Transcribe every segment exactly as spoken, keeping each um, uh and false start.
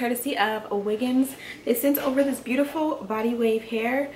courtesy of Wiggins. They sent over this beautiful body wave hair.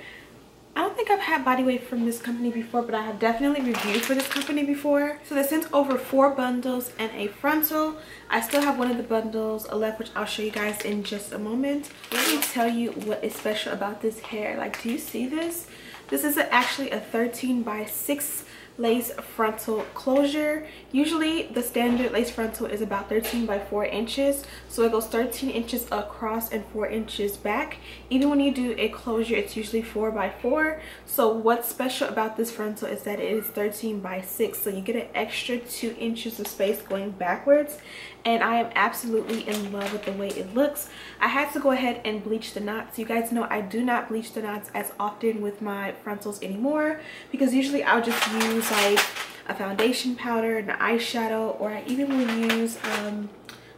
I don't think I've had body wave from this company before, but I have definitely reviewed for this company before. So they sent over four bundles and a frontal. I still have one of the bundles left, which I'll show you guys in just a moment. Let me tell you what is special about this hair. Like, do you see this? This is actually a thirteen by six lace frontal closure. Usually the standard lace frontal is about thirteen by four inches, so it goes thirteen inches across and four inches back. Even when you do a closure, it's usually four by four. So what's special about this frontal is that it is thirteen by six, so you get an extra two inches of space going backwards, and I am absolutely in love with the way it looks. I had to go ahead and bleach the knots. You guys know I do not bleach the knots as often with my frontals anymore, because usually I'll just use like a foundation powder and an eyeshadow, or I even will use um,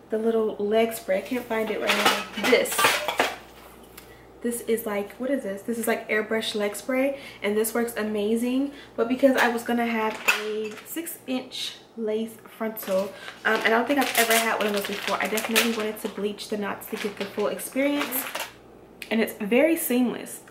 the little leg spray. I can't find it right now. This. This is like, what is this? This is like airbrush leg spray, and this works amazing. But because I was gonna have a six inch lace frontal, um, and I don't think I've ever had one of those before, I definitely wanted to bleach the knots to get the full experience. And it's very seamless.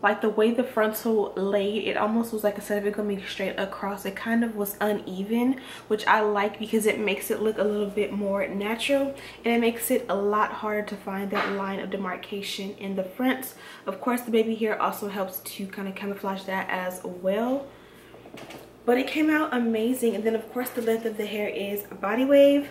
Like, the way the frontal laid, it almost was like, instead of it coming straight across, it kind of was uneven, which I like because it makes it look a little bit more natural, and it makes it a lot harder to find that line of demarcation in the front. Of course, the baby hair also helps to kind of camouflage that as well. But it came out amazing. And then, of course, the length of the hair is body wave.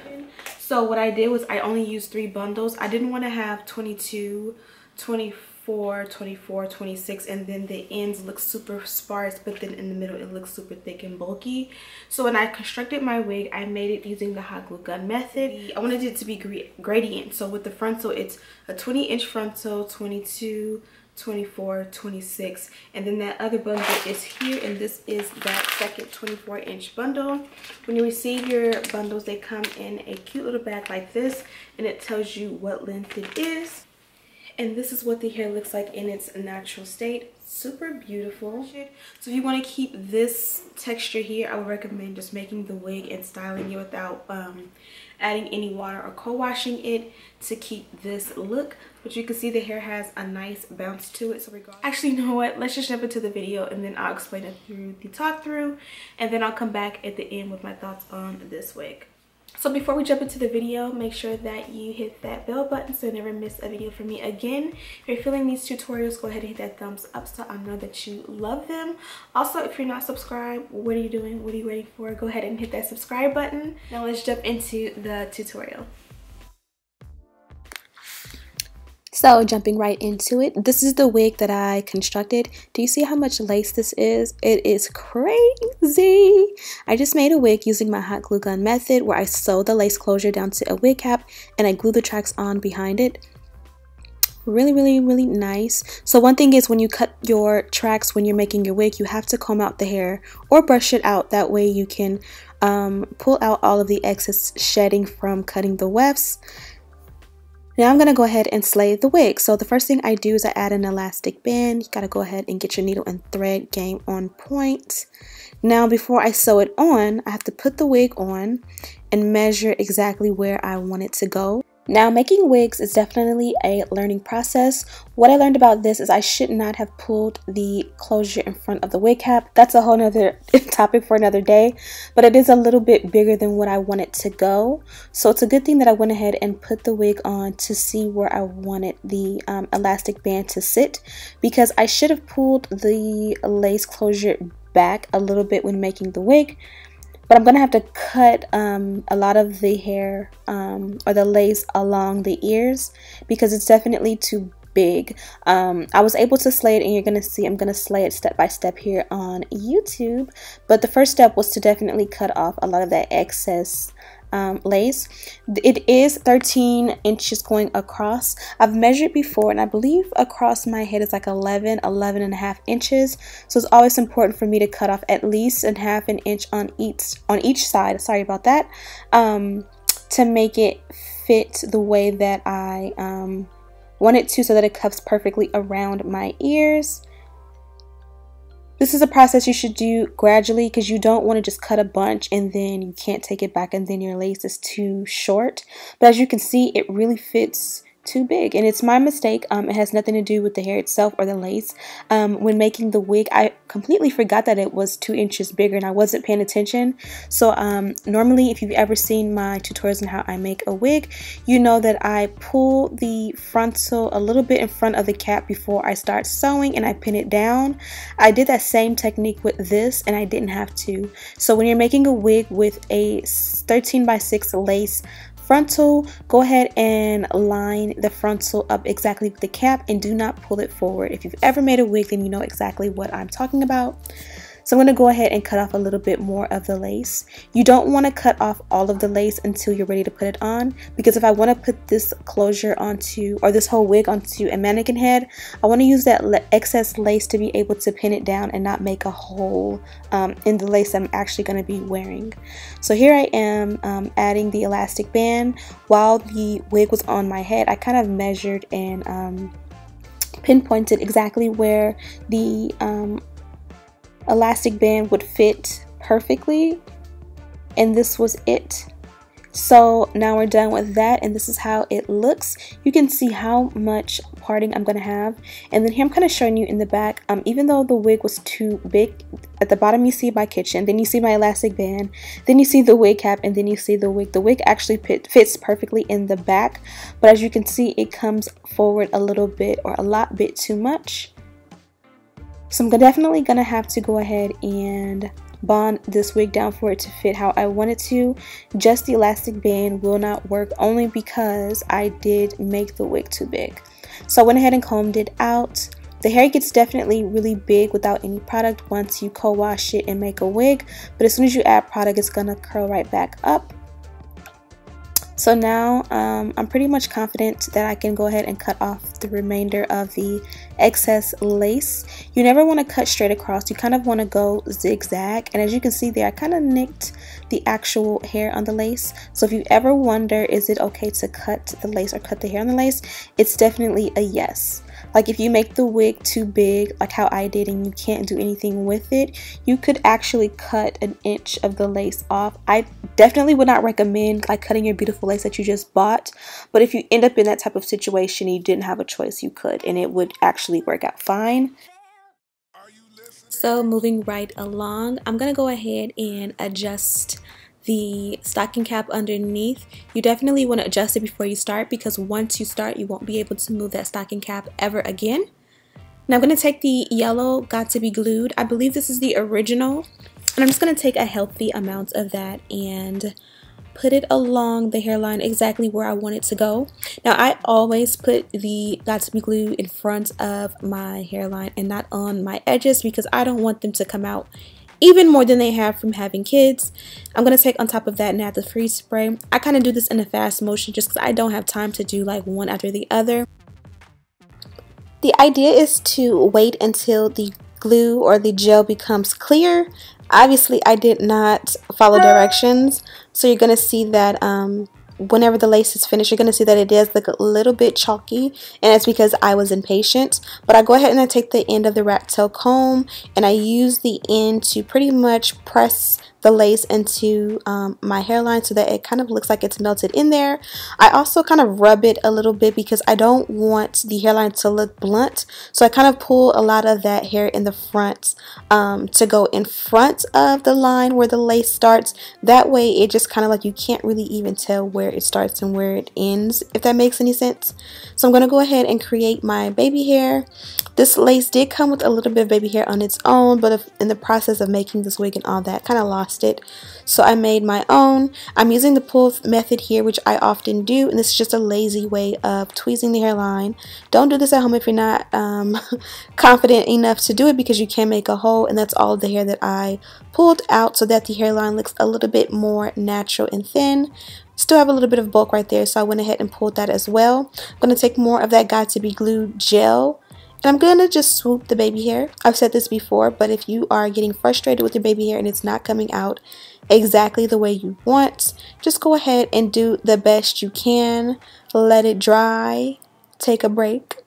So what I did was I only used three bundles. I didn't want to have twenty-two, twenty-four, twenty-four, twenty-six, and then the ends look super sparse, but then in the middle it looks super thick and bulky. So when I constructed my wig, I made it using the hot glue gun method. I wanted it to be gradient. So with the frontal, it's a twenty inch frontal, twenty-two, twenty-four, twenty-six, and then that other bundle is here, and this is that second twenty-four inch bundle. When you receive your bundles, they come in a cute little bag like this, and it tells you what length it is. And this is what the hair looks like in its natural state. Super beautiful. So if you want to keep this texture here, I would recommend just making the wig and styling it without um, adding any water or co-washing it to keep this look. But you can see the hair has a nice bounce to it. So regardless, actually, you know what? Let's just jump into the video, and then I'll explain it through the talk through, and then I'll come back at the end with my thoughts on this wig. So before we jump into the video, make sure that you hit that bell button so you never miss a video from me again. If you're feeling these tutorials, go ahead and hit that thumbs up so I know that you love them. Also, if you're not subscribed, what are you doing? What are you waiting for? Go ahead and hit that subscribe button. Now let's jump into the tutorial. So jumping right into it, this is the wig that I constructed. Do you see how much lace this is? It is crazy. I just made a wig using my hot glue gun method, where I sew the lace closure down to a wig cap and I glue the tracks on behind it. Really, really, really nice. So one thing is, when you cut your tracks when you're making your wig, you have to comb out the hair or brush it out. That way you can um, pull out all of the excess shedding from cutting the wefts. Now I'm going to go ahead and slay the wig. So the first thing I do is I add an elastic band. You got to go ahead and get your needle and thread game on point. Now before I sew it on, I have to put the wig on and measure exactly where I want it to go. Now, making wigs is definitely a learning process. What I learned about this is I should not have pulled the closure in front of the wig cap. That's a whole nother topic for another day, but it is a little bit bigger than what I want it to go. So it's a good thing that I went ahead and put the wig on to see where I wanted the um, elastic band to sit, because I should have pulled the lace closure back a little bit when making the wig. But I'm going to have to cut um, a lot of the hair um, or the lace along the ears, because it's definitely too big. Um, I was able to slay it, and you're going to see I'm going to slay it step by step here on YouTube. But the first step was to definitely cut off a lot of that excess um, lace. It is thirteen inches going across. I've measured before, and I believe across my head is like eleven, eleven and a half inches. So it's always important for me to cut off at least a half an inch on each, on each side. Sorry about that. Um, to make it fit the way that I, um, want it to, so that it cups perfectly around my ears. This is a process you should do gradually, because you don't want to just cut a bunch and then you can't take it back and then your lace is too short. But as you can see, it really fits too big, and it's my mistake. Um, it has nothing to do with the hair itself or the lace. Um, when making the wig, I completely forgot that it was two inches bigger and I wasn't paying attention. So um, normally, if you've ever seen my tutorials on how I make a wig, you know that I pull the frontal a little bit in front of the cap before I start sewing and I pin it down. I did that same technique with this and I didn't have to. So when you're making a wig with a thirteen by six lace frontal, go ahead and line the frontal up exactly with the cap and do not pull it forward. If you've ever made a wig, then you know exactly what I'm talking about. So I'm going to go ahead and cut off a little bit more of the lace. You don't want to cut off all of the lace until you're ready to put it on, because if I want to put this closure onto, or this whole wig onto a mannequin head, I want to use that excess lace to be able to pin it down and not make a hole um, in the lace I'm actually going to be wearing. So here I am um, adding the elastic band. While the wig was on my head, I kind of measured and um, pinpointed exactly where the um, elastic band would fit perfectly, and this was it. So now we're done with that, and this is how it looks. You can see how much parting I'm gonna have, and then here I'm kind of showing you in the back. Um, even though the wig was too big, at the bottom you see my kitchen, then you see my elastic band, then you see the wig cap, and then you see the wig. The wig actually fit, fits perfectly in the back, but as you can see, it comes forward a little bit, or a lot bit too much. So I'm definitely gonna have to go ahead and bond this wig down for it to fit how I want it to. Just the elastic band will not work, only because I did make the wig too big. So I went ahead and combed it out. The hair gets definitely really big without any product once you co-wash it and make a wig, but as soon as you add product, it's gonna curl right back up. So now um, I'm pretty much confident that I can go ahead and cut off the remainder of the excess lace. You never want to cut straight across, you kind of want to go zigzag, and as you can see there, I kind of nicked the actual hair on the lace. So if you ever wonder, is it okay to cut the lace or cut the hair on the lace, it's definitely a yes. Like if you make the wig too big like how I did and you can't do anything with it, you could actually cut an inch of the lace off. I definitely would not recommend like cutting your beautiful lace that you just bought, but if you end up in that type of situation, you didn't have a choice, you could, and it would actually work out fine. So moving right along, I'm gonna go ahead and adjust the stocking cap underneath. You definitely want to adjust it before you start, because once you start, you won't be able to move that stocking cap ever again. Now I'm going to take the yellow Got to Be Glued. I believe this is the original, and I'm just going to take a healthy amount of that and put it along the hairline exactly where I want it to go. Now I always put the Got to Be Glue in front of my hairline and not on my edges, because I don't want them to come out even more than they have from having kids. I'm going to take on top of that and add the freeze spray. I kind of do this in a fast motion just because I don't have time to do like one after the other. The idea is to wait until the glue or the gel becomes clear. Obviously I did not follow directions, so you're going to see that um, whenever the lace is finished, you're going to see that it does look a little bit chalky, and it's because I was impatient. But I go ahead and I take the end of the rat tail comb and I use the end to pretty much press the lace into um, my hairline so that it kind of looks like it's melted in there. I also kind of rub it a little bit because I don't want the hairline to look blunt, so I kind of pull a lot of that hair in the front um, to go in front of the line where the lace starts. That way it just kind of like, you can't really even tell where it starts and where it ends, if that makes any sense. So I'm going to go ahead and create my baby hair. This lace did come with a little bit of baby hair on its own, but if, in the process of making this wig and all that, kind of lost it, so I made my own. I'm using the pull method here, which I often do, and this is just a lazy way of tweezing the hairline. Don't do this at home if you're not um, confident enough to do it, because you can make a hole. And that's all the hair that I pulled out so that the hairline looks a little bit more natural and thin. Still have a little bit of bulk right there, so I went ahead and pulled that as well. I'm going to take more of that Got to Be Glued gel, and I'm going to just swoop the baby hair. I've said this before, but if you are getting frustrated with your baby hair and it's not coming out exactly the way you want, just go ahead and do the best you can. Let it dry, take a break,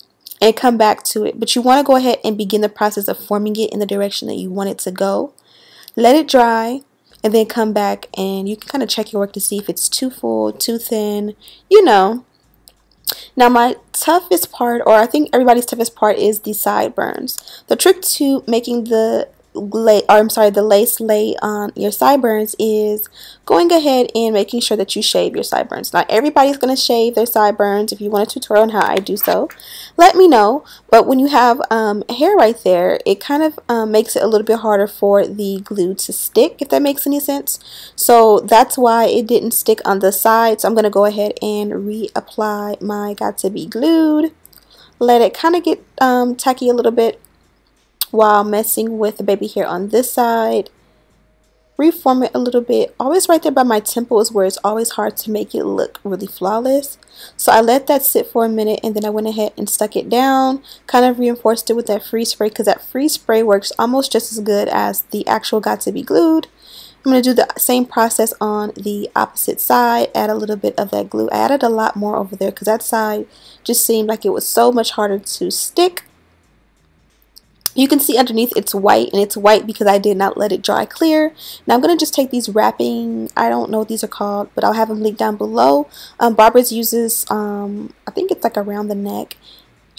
and come back to it. But you want to go ahead and begin the process of forming it in the direction that you want it to go. Let it dry, and then come back, and you can kind of check your work to see if it's too full, too thin, you know. Now my toughest part, or I think everybody's toughest part, is the sideburns. The trick to making the lay, or I'm sorry, the lace lay on your sideburns is going ahead and making sure that you shave your sideburns. Not everybody's going to shave their sideburns. If you want a tutorial on how I do so, let me know. But when you have um, hair right there, it kind of um, makes it a little bit harder for the glue to stick, if that makes any sense. So that's why it didn't stick on the side. So I'm going to go ahead and reapply my Got to B Glued. Let it kind of get um, tacky a little bit, while messing with the baby hair on this side. Reform it a little bit. Always right there by my temple is where it's always hard to make it look really flawless. So I let that sit for a minute, and then I went ahead and stuck it down. Kind of reinforced it with that free spray, because that free spray works almost just as good as the actual Got to B Glued. I'm going to do the same process on the opposite side. Add a little bit of that glue. I added a lot more over there because that side just seemed like it was so much harder to stick. You can see underneath it's white, and it's white because I did not let it dry clear. Now I'm going to just take these wrapping, I don't know what these are called, but I'll have them linked down below. Um, Barbara's uses, um, I think it's like around the neck.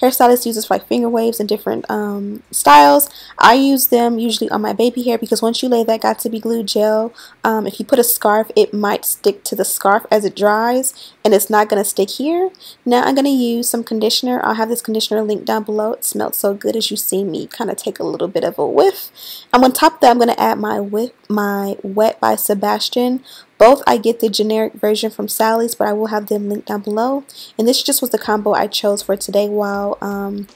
Hairstylist uses for like finger waves and different um, styles. I use them usually on my baby hair because once you lay that Got to B Glue gel, um, if you put a scarf, it might stick to the scarf as it dries, and it's not going to stick here. Now I'm going to use some conditioner. I'll have this conditioner linked down below. It smells so good, as you see me kind of take a little bit of a whiff. And on top of that, I'm going to add my, whiff, my Wet by Sebastian. Both I get the generic version from Sally's, but I will have them linked down below. And this just was the combo I chose for today. While um,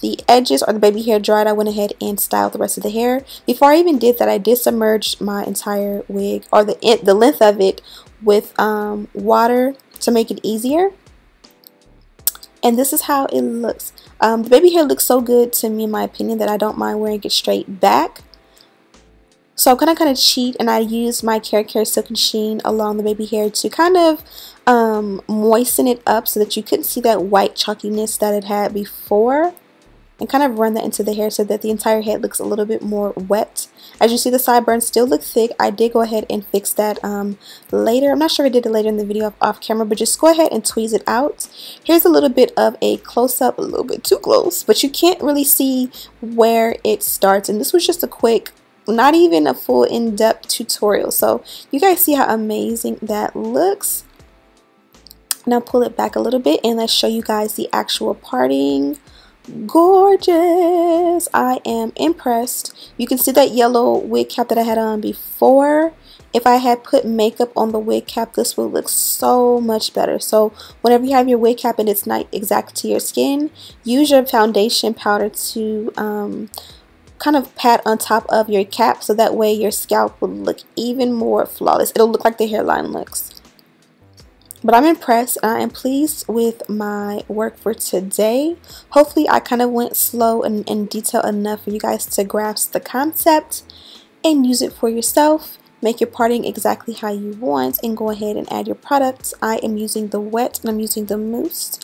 the edges or the baby hair dried, I went ahead and styled the rest of the hair. Before I even did that, I did submerge my entire wig, or the, the length of it, with um, water to make it easier. And this is how it looks. Um, the baby hair looks so good to me, in my opinion, that I don't mind wearing it straight back. So I'm going to kind of cheat, and I used my Care Care Silken Sheen along the baby hair to kind of um, moisten it up so that you couldn't see that white chalkiness that it had before, and kind of run that into the hair so that the entire head looks a little bit more wet. As you see, the sideburns still look thick. I did go ahead and fix that um, later. I'm not sure if I did it later in the video off camera, but just go ahead and tweeze it out. Here's a little bit of a close-up, a little bit too close, but you can't really see where it starts. And this was just a quick, not even a full in-depth tutorial, so you guys see how amazing that looks. Now pull it back a little bit, and let's show you guys the actual parting. Gorgeous. I am impressed. You can see that yellow wig cap that I had on before. If I had put makeup on the wig cap, this would look so much better. So whenever you have your wig cap and it's not exact to your skin, use your foundation powder to um kind of pat on top of your cap, so that way your scalp will look even more flawless. It'll look like the hairline looks. But I'm impressed, and I am pleased with my work for today. Hopefully I kind of went slow and in detail enough for you guys to grasp the concept and use it for yourself. Make your parting exactly how you want, and go ahead and add your products. I am using the Wet, and I'm using the Mousse,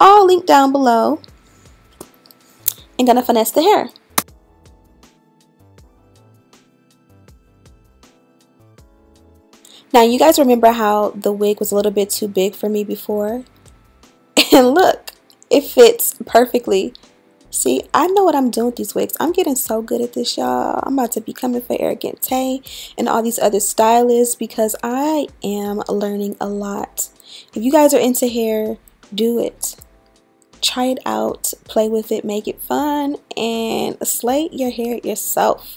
all linked down below, and gonna finesse the hair. Now you guys remember how the wig was a little bit too big for me before? And look, it fits perfectly. See, I know what I'm doing with these wigs. I'm getting so good at this, y'all. I'm about to be coming for Arrogante and all these other stylists, because I am learning a lot. If you guys are into hair, do it. Try it out, play with it, make it fun, and slay your hair yourself.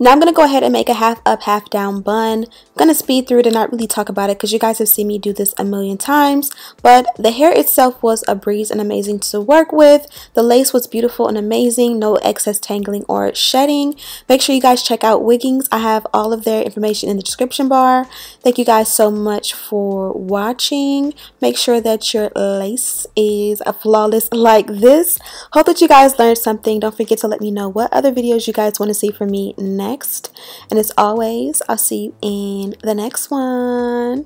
Now I'm going to go ahead and make a half up, half down bun. I'm going to speed through it and not really talk about it because you guys have seen me do this a million times. But the hair itself was a breeze and amazing to work with. The lace was beautiful and amazing. No excess tangling or shedding. Make sure you guys check out Wiggins. I have all of their information in the description bar. Thank you guys so much for watching. Make sure that your lace is flawless like this. Hope that you guys learned something. Don't forget to let me know what other videos you guys want to see from me next. Next, and as always, I'll see you in the next one.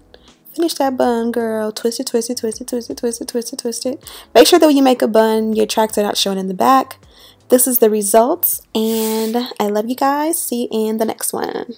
Finish that bun, girl. Twist it, twist it, twist it, twist it, twist it, twist it, twist it. Make sure that when you make a bun, your tracks are not shown in the back. This is the results, and I love you guys. See you in the next one.